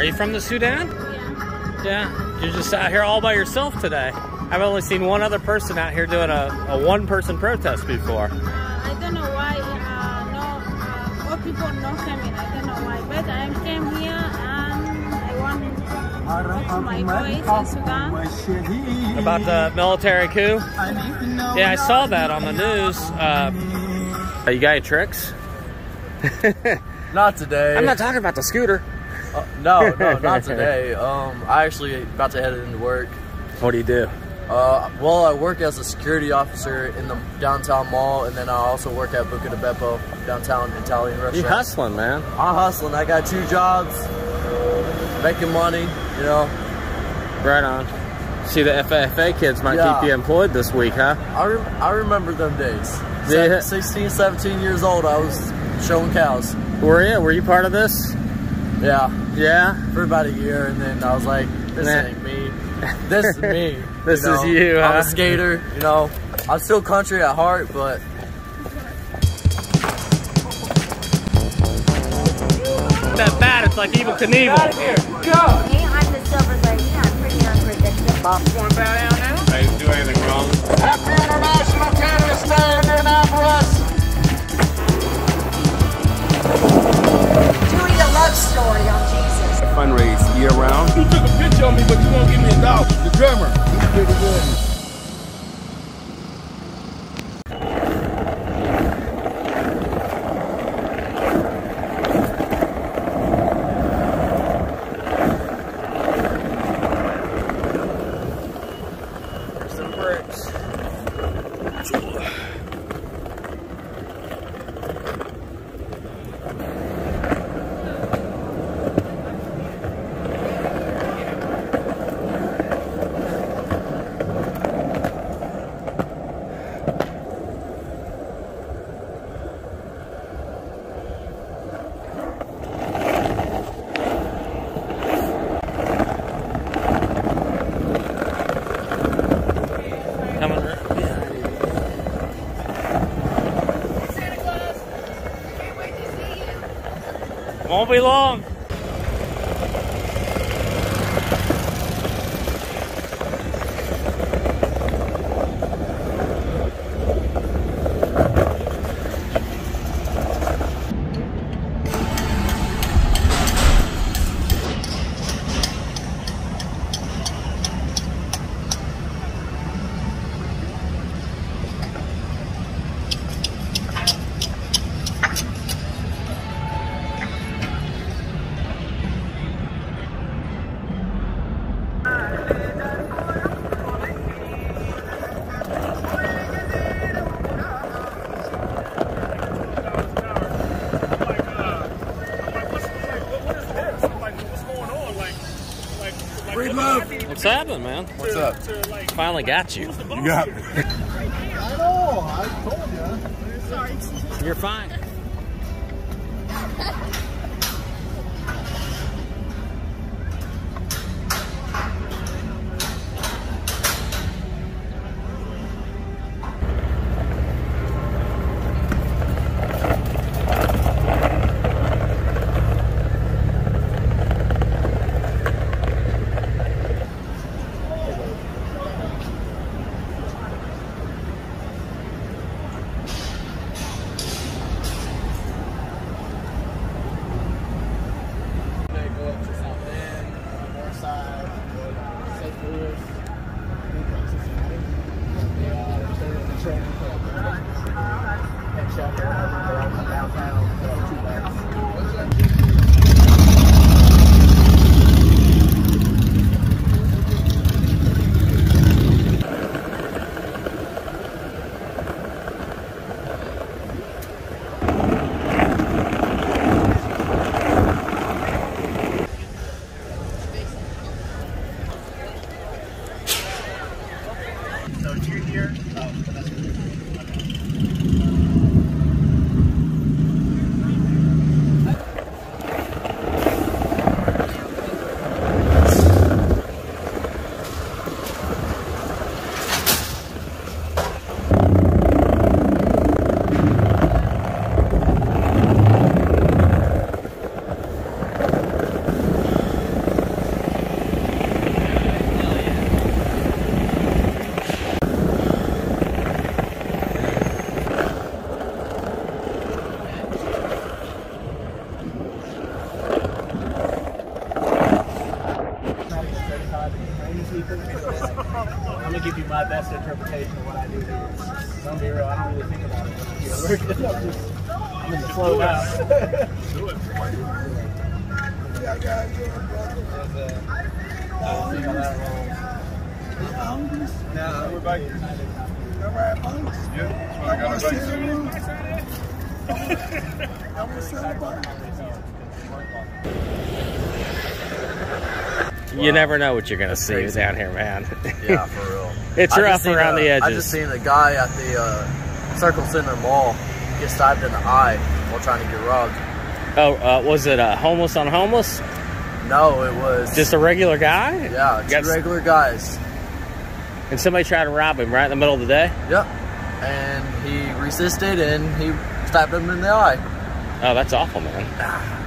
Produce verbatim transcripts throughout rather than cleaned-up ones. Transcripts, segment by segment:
Are you from the Sudan? Yeah. Yeah. You're just out here all by yourself today. I've only seen one other person out here doing a, a one-person protest before. Uh, I don't know why uh, no, uh, all people not coming. I don't know why, but I came here and I wanted to raise my voice in Sudan. About the military coup? Yeah, I saw that on the news. Uh, you got any tricks? Not today. I'm not talking about the scooter. Uh, no, no, not today. Um, I actually about to head into work. What do you do? Uh, well, I work as a security officer in the downtown mall, and then I also work at Bucca di Beppo, downtown Italian restaurant. You hustling, man. I'm hustling. I got two jobs, making money, you know. Right on. See, the F F A kids might yeah. keep you employed this week, huh? I, re I remember them days. Yeah. sixteen, seventeen years old, I was showing cows. Were you? Were you part of this? Yeah. Yeah? For about a year, and then I was like, this nah. ain't me. This is me. This you know? is you, huh? I'm a skater, you know. I'm still country at heart, but... It's that bad, it's like Evel Knievel. Out of here, go! Me, I'm the silver lady, I'm pretty unpredictable. You want to bow down now? I didn't do anything wrong. Happy International Cannabis Day, Indianapolis! Doing a love story on Jesus. I fundraise year round. You took a picture of me, but you won't give me a dollar. The drummer. He's pretty good. There's some bricks. Won't be long. What's happening, man? What's up? Finally got you. You got me. I know. I told you. You're fine. Here. Oh, that's good. Okay. my best interpretation of what I do here. Don't be real, I don't really think about it when I feel work. I'm just, I'm in the flow now. Do it. Yeah, guys, do it, brother. I'll see how that rolls. No, we're back. All right, monks. Yeah, that's what I got to do. I'm going to celebrate. You never know what you're going to see crazy. down here, man. Yeah, for real. It's I rough around a, the edges. I just seen a guy at the uh, Circle Center Mall get stabbed in the eye while trying to get robbed. Oh, uh, was it a homeless on homeless? No, it was... Just a regular guy? Yeah, two Got regular guys. And somebody tried to rob him right in the middle of the day? Yep. And he resisted and he stabbed him in the eye. Oh, that's awful, man.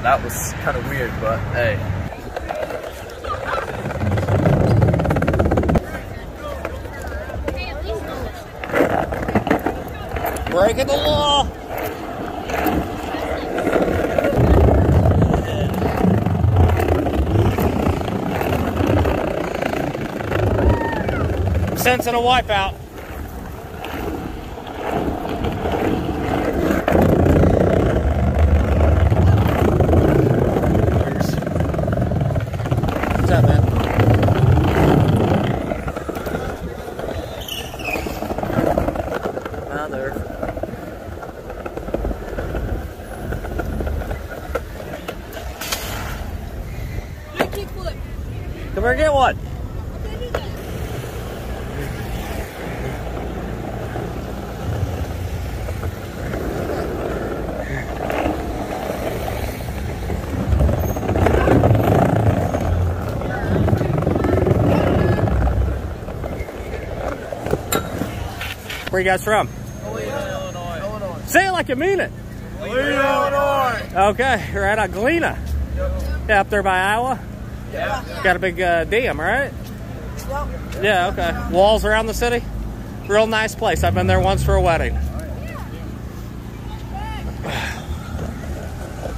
That was kind of weird, but hey. Breaking the law! I'm sensing a wipeout. What's up, man? Come here, get one. Where are you guys from? Galena, Illinois. Illinois. Say it like you mean it. Galena, Illinois. Okay, right on Galena. Yep. Yeah, up there by Iowa. Yeah. Yeah. Got a big uh, dam, right? Yeah. Yeah, okay. Walls around the city. Real nice place. I've been there once for a wedding. Yeah.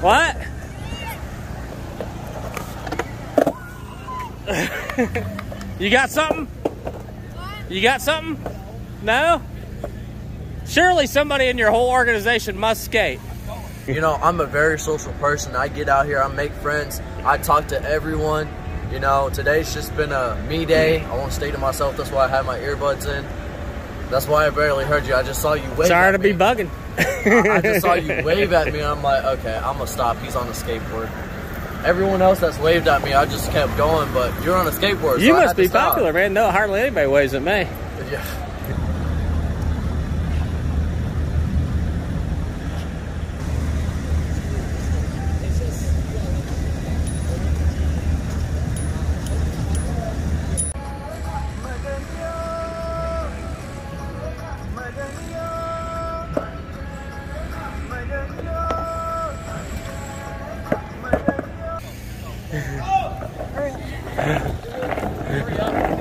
What? You got something? What? You got something? No? Surely somebody in your whole organization must skate. You know, I'm a very social person. I get out here, I make friends, I talk to everyone. You know, today's just been a me day. I won't stay to myself. That's why I had my earbuds in. That's why I barely heard you. I just saw you wave Sorry at to me. be bugging. I, I just saw you wave at me, and I'm like, okay, I'm going to stop. He's on a skateboard. Everyone else that's waved at me, I just kept going, but you're on a skateboard. You so must be popular, man. No, hardly anybody waves at me. Yeah. What's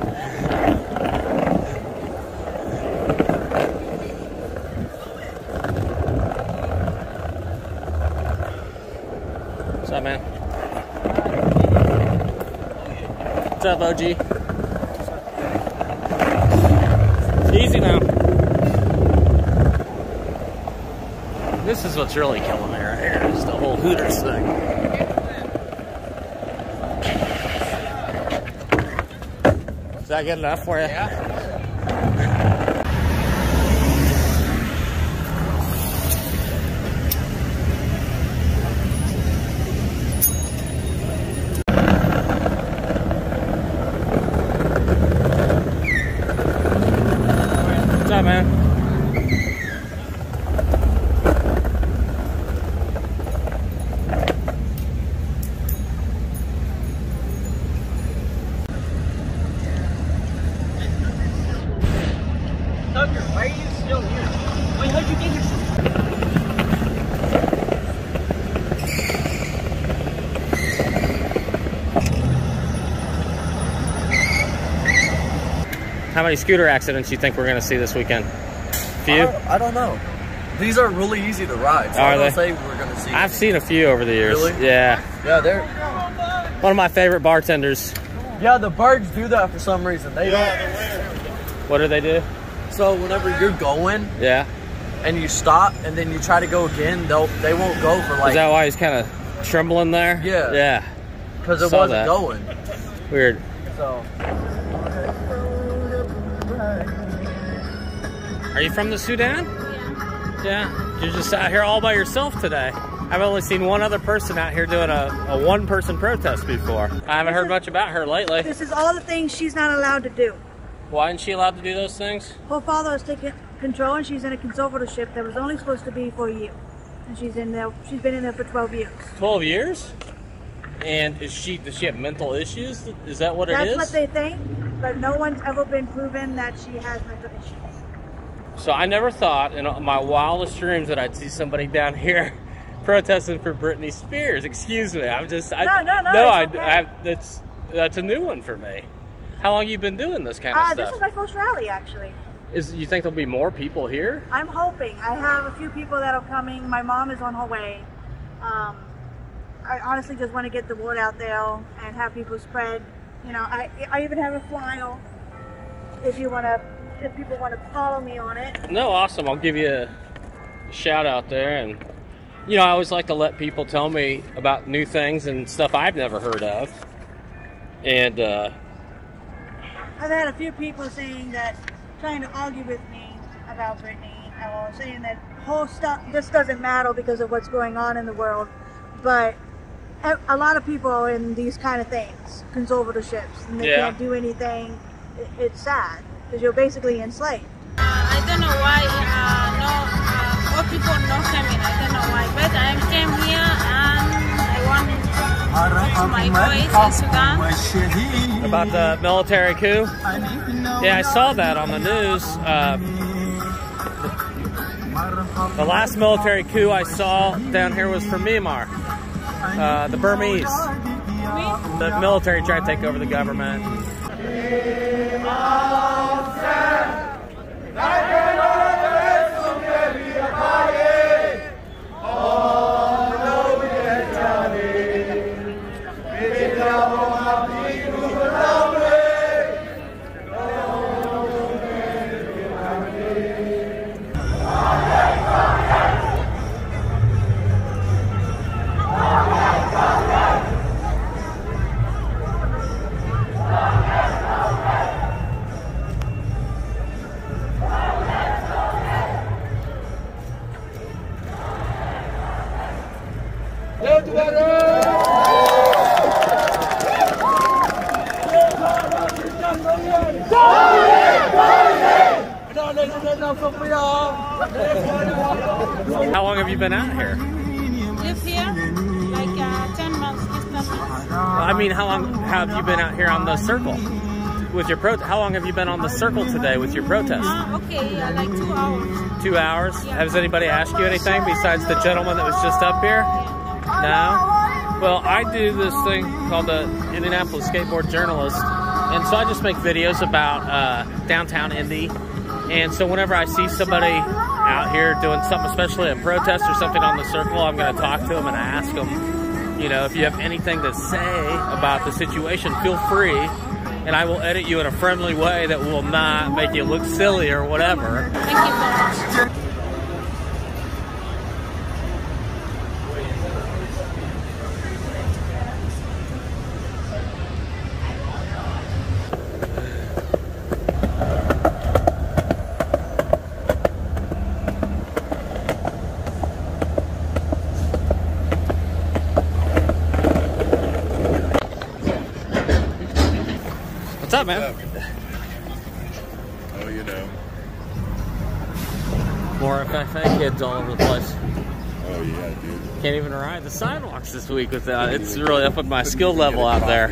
up, man? What's up, O G? Easy now. This is what's really killing me right here, is the whole Hooters thing. Is that good enough for you? Yeah. What's up, man? How many scooter accidents do you think we're going to see this weekend? Few? I don't, I don't know. These are really easy to ride. So I don't say we're going to see. I've seen a few over the years. Really? Yeah. Yeah, they're one of my favorite bartenders. Yeah, the birds do that for some reason. They yeah, don't. What do they do? So whenever you're going, yeah, and you stop and then you try to go again, they'll they won't go for like. Is that why he's kind of trembling there? Yeah. Yeah. Because it wasn't that. going. Weird. So. Are you from the Sudan? Yeah. Yeah. You're just out here all by yourself today. I've only seen one other person out here doing a, a one-person protest before. I haven't heard much about her lately. This is all the things she's not allowed to do. Why isn't she allowed to do those things? Her father has taken control and she's in a conservatorship that was only supposed to be for a year. And she's in there, she's been in there for twelve years. twelve years? And is she, does she have mental issues? Is that what it is? That's what they think, but no one's ever been proven that she has mental issues. So I never thought in my wildest dreams that I'd see somebody down here protesting for Britney Spears. Excuse me. I'm just. I, no, no, no. No, I, okay. I, I. That's that's a new one for me. How long you been doing this kind of uh, stuff? This is my first rally, actually. Is you think there'll be more people here? I'm hoping. I have a few people that are coming. My mom is on her way. Um, I honestly just want to get the word out there and have people spread. You know, I I even have a flyer. If you want to, if people want to follow me on it. No, awesome. I'll give you a shout out there. And you know, I always like to let people tell me about new things and stuff I've never heard of. And, uh... I've had a few people saying that, trying to argue with me about Britney, or saying that whole stuff, this doesn't matter because of what's going on in the world. But a lot of people are in these kind of things, conservatorships, and they yeah. can't do anything. It's sad, because you're basically enslaved. Uh, I don't know why, uh, no... All people not coming, I don't know why, but I came here and I wanted to reach my voice in Sudan. About the military coup? Yeah, I saw that on the news. Uh, the last military coup I saw down here was from Myanmar. Uh, the Burmese. The military tried to take over the government. How long have you been out here? Live here, like uh, ten months, just ten months. I mean, how long have you been out here on the circle with your pro? How long have you been on the circle today with your protest? Uh, okay, uh, like two hours. Two hours. Yeah. Has anybody asked you anything besides the gentleman that was just up here? No. Well, I do this thing called the Indianapolis Skateboard Journalist, and so I just make videos about uh, downtown Indy. And so whenever I see somebody out here doing something, especially a protest or something on the circle, I'm going to talk to them and ask them, you know, if you have anything to say about the situation, feel free. And I will edit you in a friendly way that will not make you look silly or whatever. Thank you. What's up, man? Oh, you know. More F F A kids all over the place. Oh, yeah, dude. Can't even ride the sidewalks this week without it. It's really up with my skill level out there.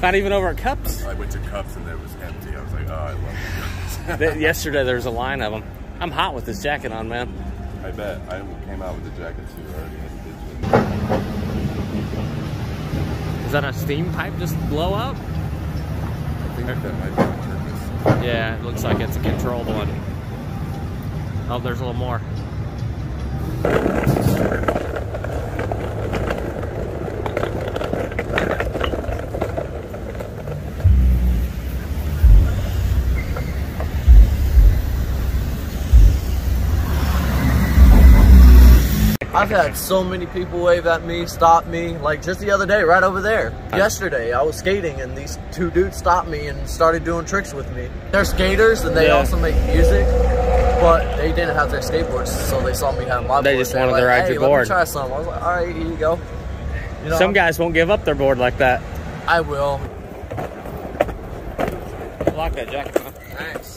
Not even over at Cups. I went to Cups and it was empty. I was like, oh, I love Cups. Yesterday there was a line of them. I'm hot with this jacket on, man. I bet. I came out with the jacket too already. Is that a steam pipe just blow up? I think that might be on purpose. Yeah, it looks like it's a controlled one. Oh, there's a little more. I've had so many people wave at me, stop me. Like just the other day, right over there. Yesterday, I was skating and these two dudes stopped me and started doing tricks with me. They're skaters and they yeah. also make music, but they didn't have their skateboards, so they saw me have my board. They just wanted to ride like, your hey, board. Let me try some. I was like, all right, here you go. You know, some guys won't give up their board like that. I will. I like that jacket. Nice.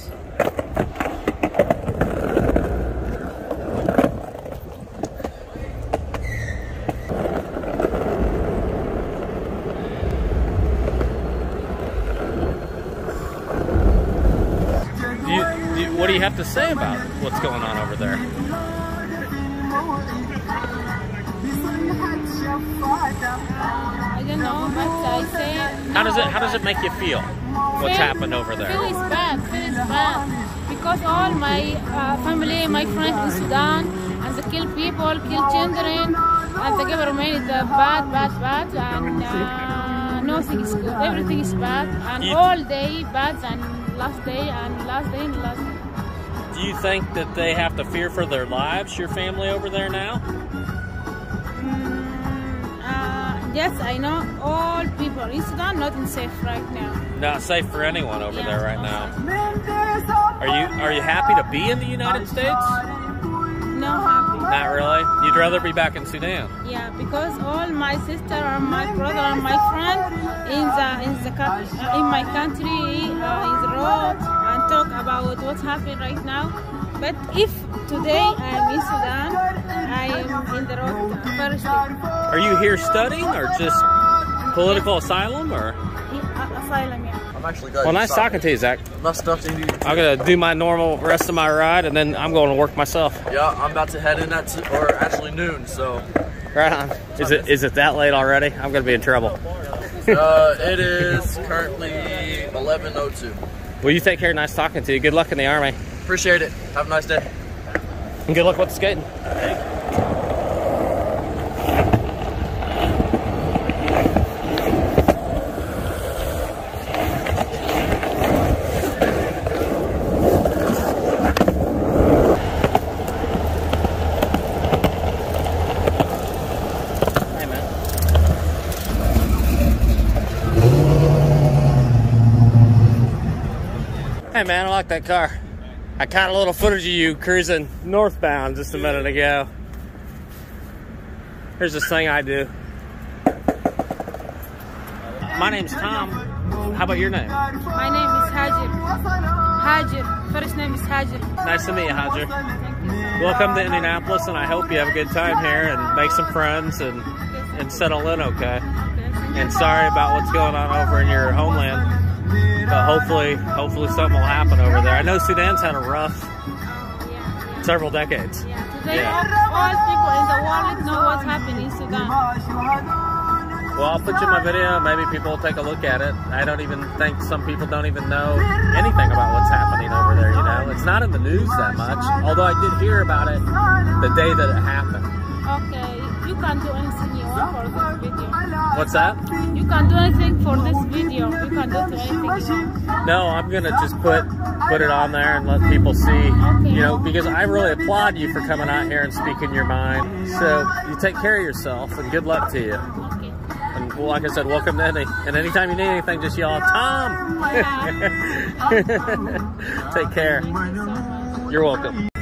What do you have to say about what's going on over there? I don't know, but I say. How does it How does it make you feel? What's happened over there? Feel is bad. Feel is bad because all my uh, family, my friends in Sudan, and they kill people, kill children, and the government is bad, bad, bad, and uh, nothing is good. Everything is bad, and you all day bad and last day and last day and last day. Do you think that they have to fear for their lives, your family over there now? Mm, uh, yes, I know all people. In Sudan, not safe right now. Not safe for anyone over yeah, there right now. Safe. Are you Are you happy to be in the United States? No, happy. Not really? You'd rather be back in Sudan? Yeah, because all my sister and my brother and my friend in the in the in my country uh, in the road. Talk about what's happening right now, but if today I'm in Sudan, I am in the road first. Are you here studying or just political yes. asylum or? Yeah, asylum, yeah. I'm actually glad well, nice talking to you, Zach. Enough stuff to do. I'm gonna do my normal rest of my ride, and then I'm going to work myself. Yeah, I'm about to head in at t or actually noon, so. Right on. Is it is it that late already? I'm gonna be in trouble. Uh, it is currently eleven oh two. Well, you take care. Nice talking to you. Good luck in the Army. Appreciate it. Have a nice day. And good luck with the skating. Thank you. Hey man, I like that car. I caught a little footage of you cruising northbound just a minute ago. Here's this thing I do. My name's Tom. How about your name? My name is Hagir. Hagir. First name is Hagir. Nice to meet you, Hagir. Welcome to Indianapolis, and I hope you have a good time here and make some friends and, and settle in okay. And sorry about what's going on over in your homeland. But hopefully, hopefully something will happen over there. I know Sudan's had a rough oh, yeah, yeah. several decades. Yeah, today yeah. all people in the world know what's happening in Sudan. Well, I'll put you in my video. Maybe people will take a look at it. I don't even think some people don't even know anything about what's happening over there, you know? It's not in the news that much, although I did hear about it the day that it happened. Okay, you can't do anything you want for this video. What's that? You can't do anything for this video. You can't do anything you want. No, I'm gonna just put put it on there and let people see. Okay. You know, because I really applaud you for coming out here and speaking your mind. So you take care of yourself and good luck to you. Okay. And well, like I said, welcome to Indy. And anytime you need anything, just yell, Tom. Wow. Take care. Thank you so much. You're welcome.